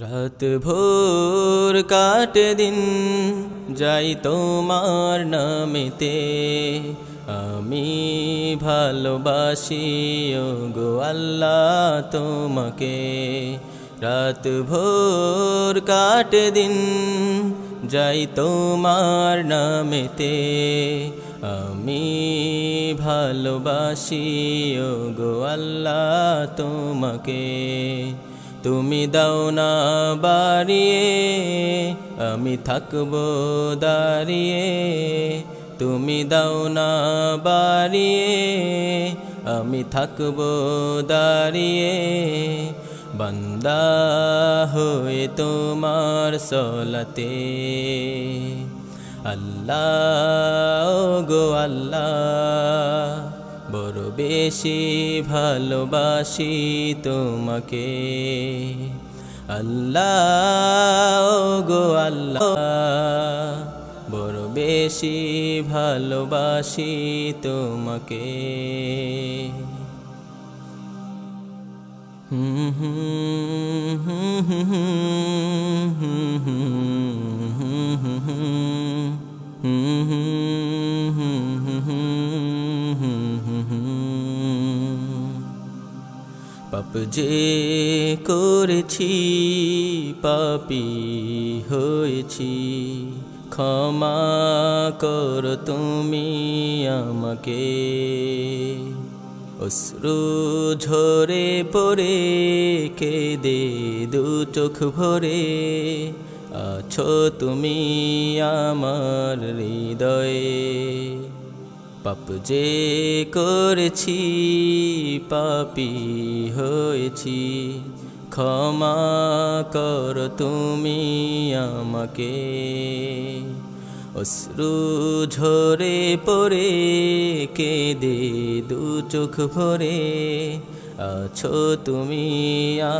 রাত ভোর কাটে দিন যাই তোমার নামেতে, আমি ভালোবাসি গো আল্লাহ তোমাকে। রাত ভোর কাটে দিন যাই তোমার নামেতে, আমি ভালোবাসি গো আল্লাহ তোমাকে। তুমি দাও না বাড়িয়ে, আমি থাকবো দাঁড়িয়ে। তুমি দাও না বাড়িয়ে, আমি থাকবো দাঁড়িয়ে। বান্দা হয়ে তোমার সলাতে আল্লাহ গো আল্লাহ, বড় বেশি ভালোবাসি তোমাকে। আল্লাহ গো আল্লাহ, বড় বেশি ভালোবাসি তোমাকে। পাপ যে করেছি পাপী হয়েছি, ক্ষমা করো তুমি আমাকে। অশ্রু ঝরে পড়ে কেঁদে দু চোখ ভরে, আছো তুমি আমার হৃদয়ে। পাপ যে করেছি পাপী হয়েছি, ক্ষমা করো তুমি আমাকে। অশ্রু ঝরে পড়ে কেঁদে দু চোখ ভরে, আছো তুমি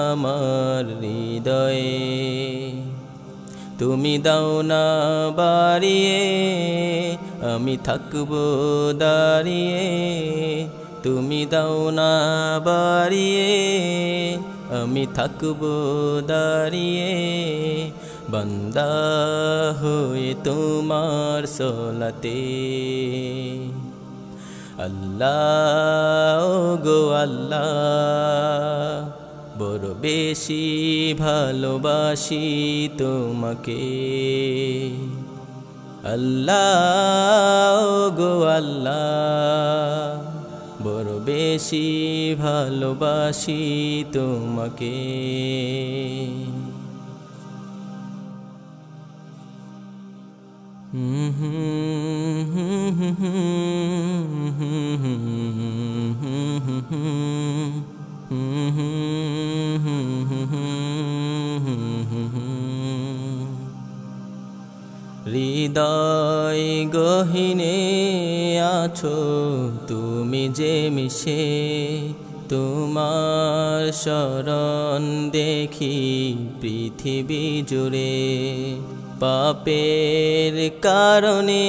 আমার হৃদয়ে। তুমি দাও না বাড়িয়ে, আমি থাকবো দাঁড়িয়ে। তুমি দাও না বাড়িয়ে, আমি থাকবো দাঁড়িয়ে। বান্দা হয়ে তোমার সলাতে আল্লাহ গো আল্লাহ, বড় বেশি ভালোবাসি তোমাকে। আল্লাহ গো আল্লাহ, বড় বেশি ভালোবাসি তোমাকে। হৃদয় গহিনে আছো তুমি যে মিশে, তোমার শরণ দেখি পৃথিবী জুড়ে। পাপের কারণে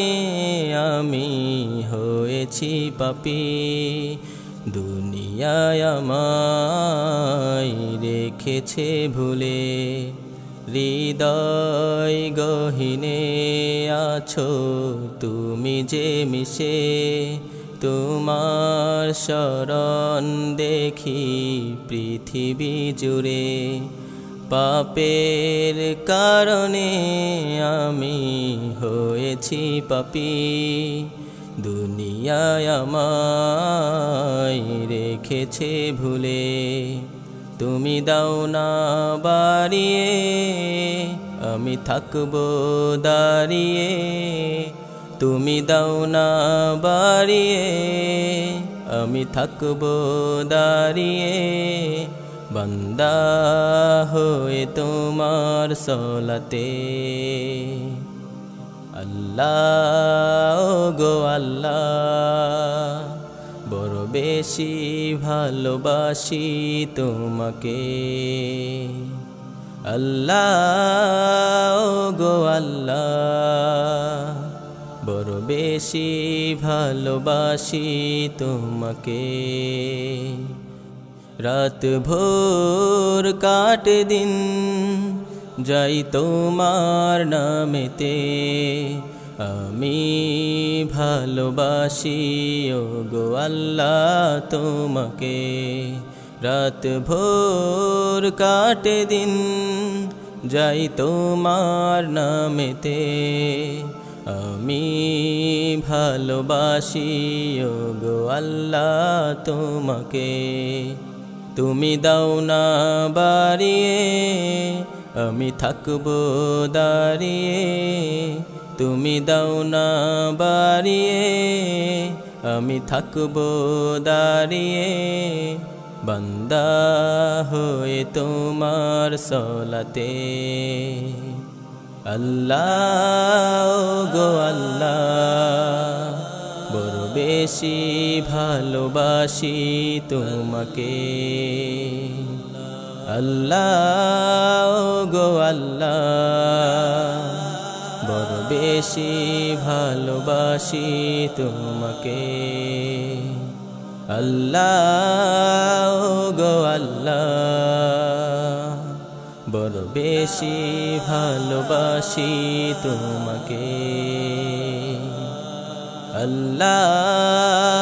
আমি হয়েছি পাপী, দুনিয়ায় আমায় রেখেছে ভুলে। হৃদয় গহিনে আছো তুমি যে মিশে, তোমার শরণ দেখি পৃথিবী জুড়ে। পাপের কারণে আমি হয়েছি পাপী, দুনিয়ায় আমায় রেখেছে ভুলে। তুমি দাও না বাড়িয়ে, আমি থাকবো দাঁড়িয়ে। তুমি দাও না বাড়িয়ে, আমি থাকবো দাঁড়িয়ে। বান্দা হয়ে তোমার সলাতে আল্লাহ গো আল্লাহ, বড় বেশি ভালোবাসি তোমাকে। আল্লাহ গো আল্লাহ, বড় বেশি ভালোবাসি তোমাকে। রাত ভোর কাটে দিন, যাই তোমার নামেতে। আমি ভালোবাসি ও গো আল্লাহ তোমাকে। রাত ভোর কাটে দিন, যাই তোমার নামেতে। আমি ভালোবাসি ও গো আল্লাহ তোমাকে। তুমি দাও না বাড়িয়ে, আমি থাকব দাঁড়িয়ে। তুমি দাও না বাড়িয়ে, আমি থাকব দাঁড়িয়ে। বান্দা হয়ে তোমার সলাতে। আল্লাহ গো আল্লাহ, বড় বেশি ভালোবাসি তোমাকে। আল্লাহ গো আল্লাহ, বড় বেশি ভালোবাসি তোমাকে। আল্লাহ গো আল্লাহ, বড় বেশি ভালোবাসি তোমাকে। আল্লাহ।